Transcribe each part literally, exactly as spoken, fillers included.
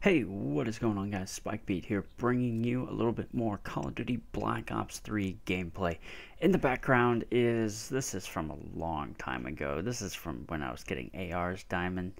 Hey, what is going on, guys? Spikebeat here, bringing you a little bit more Call of Duty Black Ops three gameplay. In the background is, this is from a long time ago. This is from when I was getting A Rs Diamond.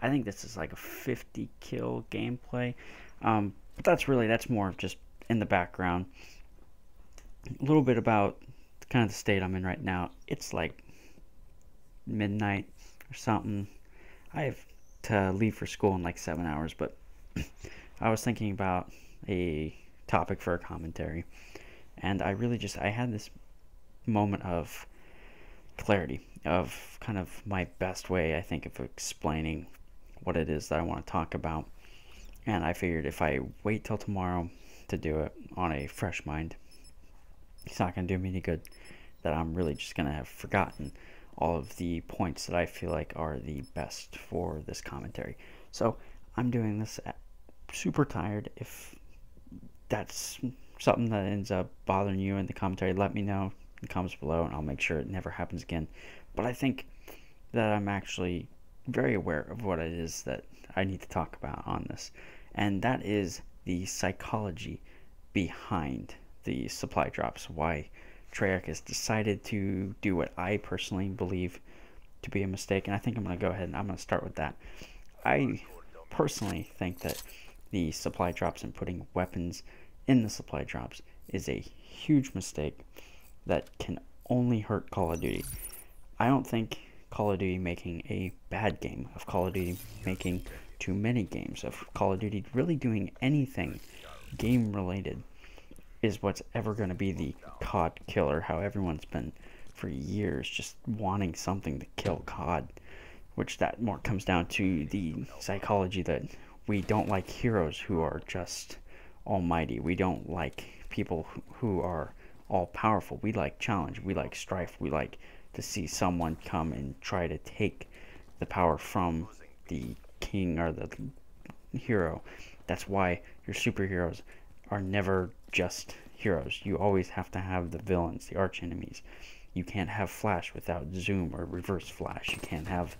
I think this is like a fifty kill gameplay. Um, but that's really, that's more just in the background. A little bit about kind of the state I'm in right now. It's like midnight or something. I have to leave for school in like seven hours, but I was thinking about a topic for a commentary, and I really just, I had this moment of clarity of kind of my best way, I think, of explaining what it is that I want to talk about. And I figured if I wait till tomorrow to do it on a fresh mind, it's not going to do me any good, that I'm really just going to have forgotten all of the points that I feel like are the best for this commentary. So I'm doing this at super tired. If that's something that ends up bothering you in the commentary, let me know in the comments below, and I'll make sure it never happens again. But I think that I'm actually very aware of what it is that I need to talk about on this, and that is the psychology behind the supply drops, why Treyarch has decided to do what I personally believe to be a mistake. And I think I'm going to go ahead and I'm going to start with that. I personally think that the supply drops and putting weapons in the supply drops is a huge mistake that can only hurt Call of Duty. I don't think Call of Duty making a bad game of Call of Duty, making too many games of Call of Duty, really doing anything game related is what's ever going to be the C O D killer. How everyone's been for years just wanting something to kill C O D, which that more comes down to the psychology that we don't like heroes who are just almighty. We don't like people who are all powerful. We like challenge. We like strife. We like to see someone come and try to take the power from the king or the hero. That's why your superheroes are never just heroes. You always have to have the villains, the arch enemies. You can't have Flash without Zoom or Reverse Flash. You can't have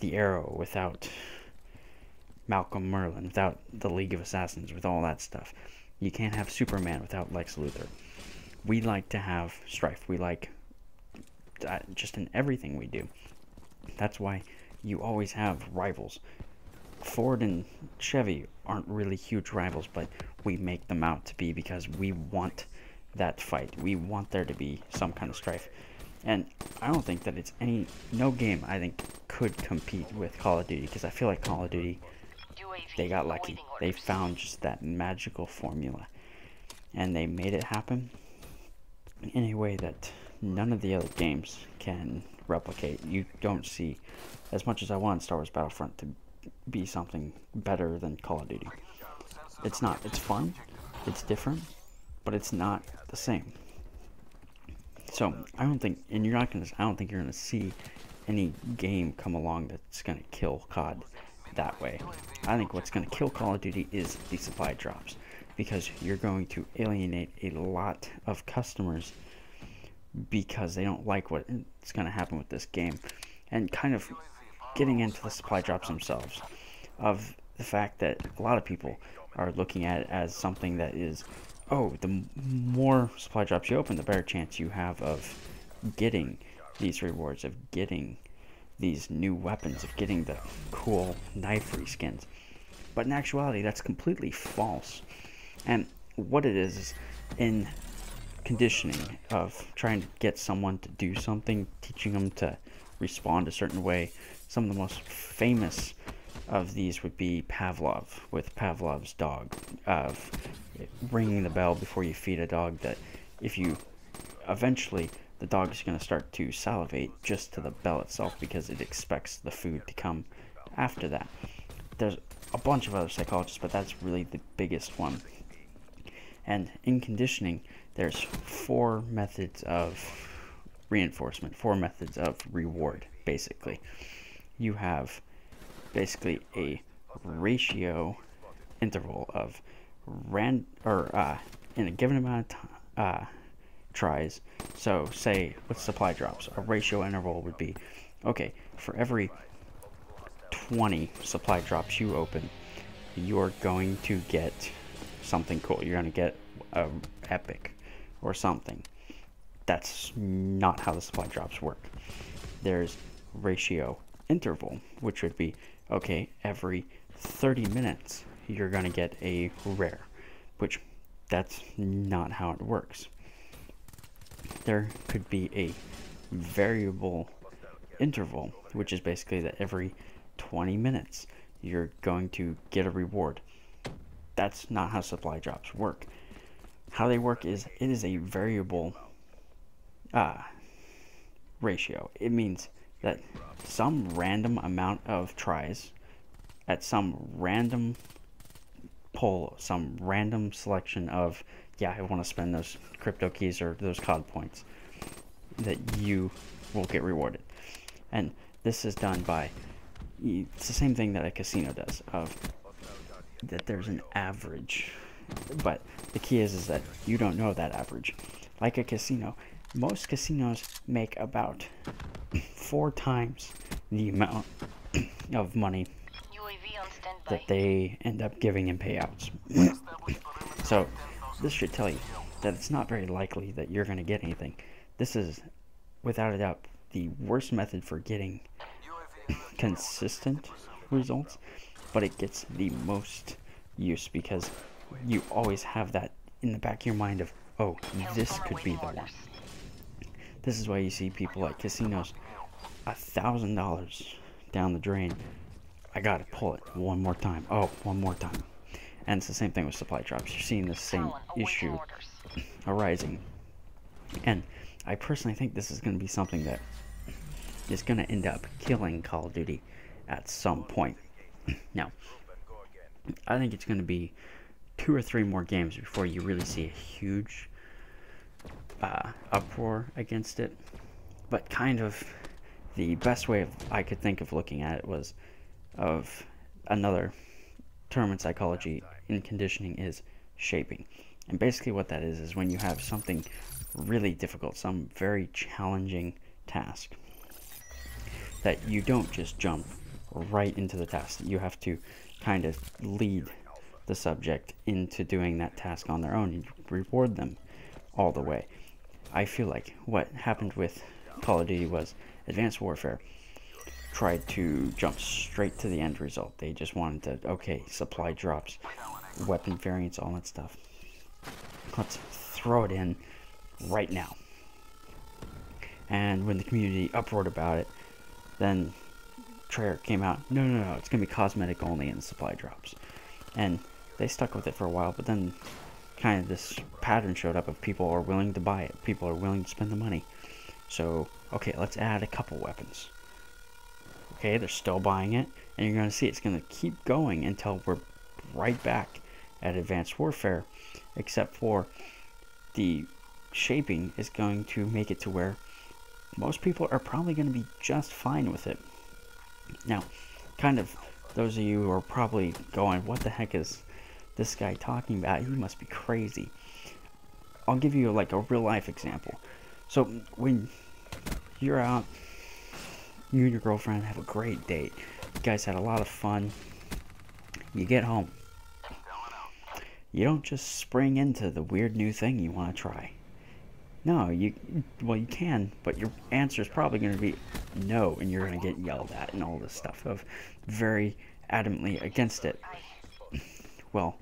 the Arrow without Malcolm Merlin, without the League of Assassins, with all that stuff. You can't have Superman without Lex Luthor. We like to have strife. We like that just in everything we do. That's why you always have rivals. Ford and Chevy aren't really huge rivals, but we make them out to be because we want that fight. We want there to be some kind of strife. And I don't think that it's any, no game I think could compete with Call of Duty, because I feel like Call of Duty, they got lucky. They found just that magical formula, and they made it happen in a way that none of the other games can replicate. You don't see, as much as I want Star Wars Battlefront to be something better than Call of Duty, it's not. It's fun, it's different, but it's not the same. So I don't think, and you're not gonna, I don't think you're gonna see any game come along that's gonna kill C O D that way. I think what's gonna kill Call of Duty is the supply drops, because you're going to alienate a lot of customers because they don't like what's gonna happen with this game. And kind of getting into the supply drops themselves, of the fact that a lot of people are looking at it as something that is, oh, the more supply drops you open, the better chance you have of getting these rewards, of getting these new weapons, of getting the cool knife reskins. But in actuality, that's completely false. And what it is, is in conditioning of trying to get someone to do something, teaching them to respond a certain way. Some of the most famous of these would be Pavlov, with Pavlov's dog, of ringing the bell before you feed a dog, that if you eventually, the dog is going to start to salivate just to the bell itself, because it expects the food to come after that. There's a bunch of other psychologists, but that's really the biggest one. And in conditioning, there's four methods of reinforcement, four methods of reward. Basically, you have basically a ratio interval of ran or uh, in a given amount of uh, tries. So say with supply drops, a ratio interval would be, okay, for every twenty supply drops you open, you're going to get something cool. You're going to get a epic or something. That's not how the supply drops work. There's ratio interval, which would be, okay, every thirty minutes you're going to get a rare, which that's not how it works. There could be a variable interval, which is basically that every twenty minutes you're going to get a reward. That's not how supply drops work. How they work is it is a variable uh, ratio. It means that some random amount of tries at some random pull, some random selection of, yeah, I want to spend those crypto keys or those cod points, that you will get rewarded. And this is done by, it's the same thing that a casino does, of that there's an average, but the key is is that you don't know that average. Like a casino, most casinos make about four times the amount of money that they end up giving in payouts. So this should tell you that it's not very likely that you're going to get anything. This is without a doubt the worst method for getting consistent results, but it gets the most use because you always have that in the back of your mind of, oh, this could be the one. This is why you see people at casinos a thousand dollars down the drain. I gotta pull it one more time. Oh, one more time. And it's the same thing with supply drops. You're seeing the same issue arising. And I personally think this is going to be something that is going to end up killing Call of Duty at some point. Now, I think it's going to be two or three more games before you really see a huge uh, uproar against it. But kind of the best way I could think of looking at it was of another term in psychology in conditioning is shaping. And basically what that is is when you have something really difficult, some very challenging task, that you don't just jump right into the task. You have to kind of lead the subject into doing that task on their own. You reward them all the way. I feel like what happened with Call of Duty was Advanced Warfare tried to jump straight to the end result. They just wanted to, okay, supply drops, weapon variants, all that stuff. Let's throw it in right now. And when the community uproared about it, then Treyarch came out, no, no, no, it's going to be cosmetic only in supply drops. And they stuck with it for a while, but then kind of this pattern showed up of people are willing to buy it. People are willing to spend the money. So, okay, let's add a couple weapons. Okay, they're still buying it, and you're going to see it's going to keep going until we're right back at Advanced Warfare, except for the shaping is going to make it to where most people are probably going to be just fine with it. Now, kind of those of you who are probably going, what the heck is this guy talking about? He must be crazy. I'll give you like a real life example. So when you're out, you and your girlfriend have a great date. You guys had a lot of fun. You get home. You don't just spring into the weird new thing you want to try. No, you, well, you can, but your answer is probably going to be no, and you're going to get yelled at and all this stuff of very adamantly against it. Well,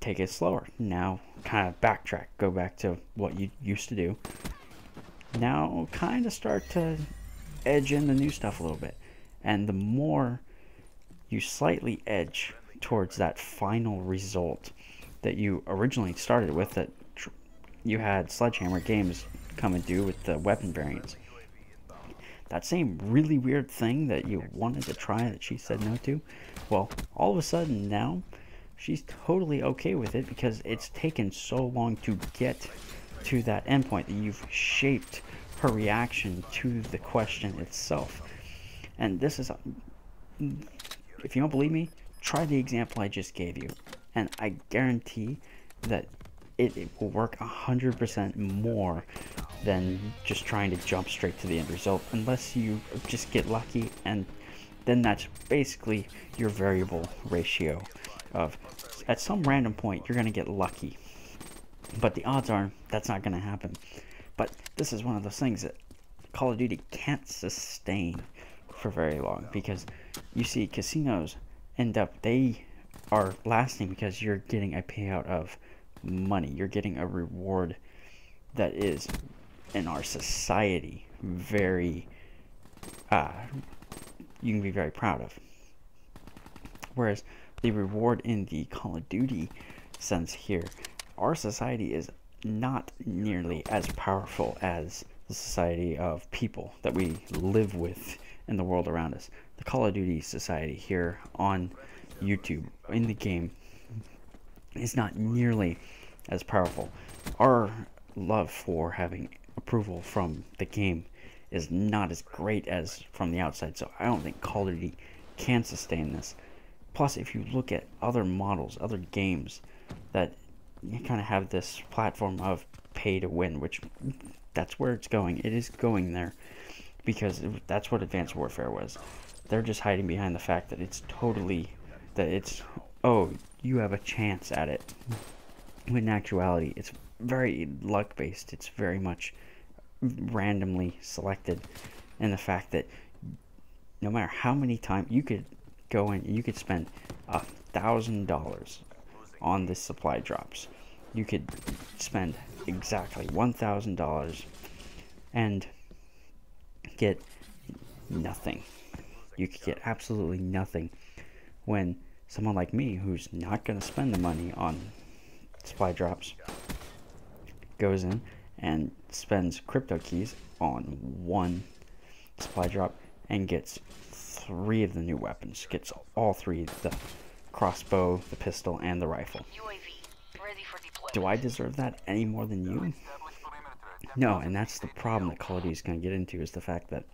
take it slower. Now, kind of backtrack. Go back to what you used to do. Now, kind of start to edge in the new stuff a little bit, and the more you slightly edge towards that final result that you originally started with, that tr you had Sledgehammer Games come and do with the weapon variants, that same really weird thing that you wanted to try that she said no to, well, all of a sudden now she's totally okay with it because it's taken so long to get to that endpoint that you've shaped her reaction to the question itself. And this is, if you don't believe me, try the example I just gave you, and I guarantee that it, it will work one hundred percent more than just trying to jump straight to the end result, unless you just get lucky and then that's basically your variable ratio of, at some random point, you're going to get lucky. But the odds are that's not going to happen. But this is one of those things that Call of Duty can't sustain for very long, because you see casinos end up, they are lasting because you're getting a payout of money. You're getting a reward that is, in our society, very, uh, you can be very proud of. Whereas the reward in the Call of Duty sense here, our society is not nearly as powerful as the society of people that we live with in the world around us. The Call of Duty society here on YouTube, in the game, is not nearly as powerful. Our love for having approval from the game is not as great as from the outside, so I don't think Call of Duty can sustain this. Plus, if you look at other models, other games that you kind of have this platform of pay to win, which that's where it's going. It is going there because it, that's what Advanced Warfare was. They're just hiding behind the fact that it's totally, that it's, oh, you have a chance at it. When in actuality, it's very luck-based. It's very much randomly selected, and the fact that no matter how many times you could go in, you could spend a thousand dollars on the supply drops. You could spend exactly one thousand dollars and get nothing. You could get absolutely nothing. When someone like me, who's not going to spend the money on supply drops, goes in and spends cryptokeys on one supply drop and gets three of the new weapons, gets all three, the crossbow, the pistol, and the rifle. Do I deserve that any more than you? No, and that's the problem that Call of Duty is going to get into, is the fact that,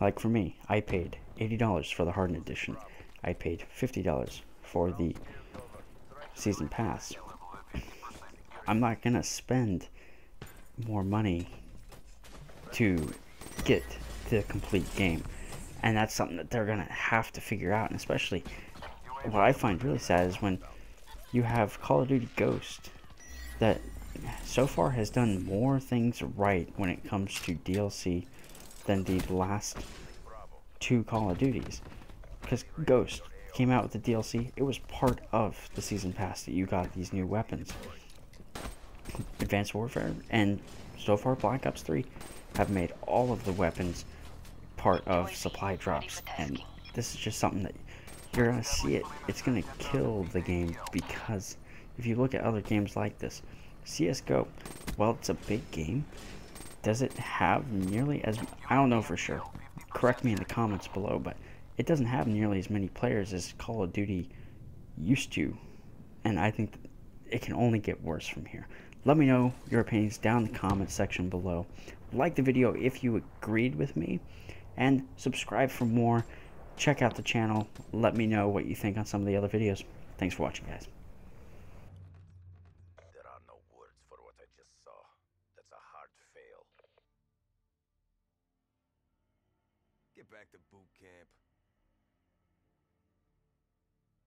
like for me, I paid eighty dollars for the Hardened Edition. I paid fifty dollars for the Season Pass. I'm not going to spend more money to get the complete game. And that's something that they're going to have to figure out. And especially, what I find really sad is when you have Call of Duty Ghost, that so far has done more things right when it comes to D L C than the last two Call of Duties. Because Ghost came out with the D L C, it was part of the Season Pass that you got these new weapons. Advanced Warfare and so far Black Ops three have made all of the weapons part of supply drops, and this is just something that you're gonna see it. It's gonna kill the game, because if you look at other games like this, C S G O, well, it's a big game. Does it have nearly as, I don't know for sure, correct me in the comments below, but it doesn't have nearly as many players as Call of Duty used to, and I think it can only get worse from here. Let me know your opinions down in the comments section below. Like the video if you agreed with me, and subscribe for more. Check out the channel. Let me know what you think on some of the other videos. Thanks for watching, guys. There are no words for what I just saw. That's a hard fail. Get back to boot camp.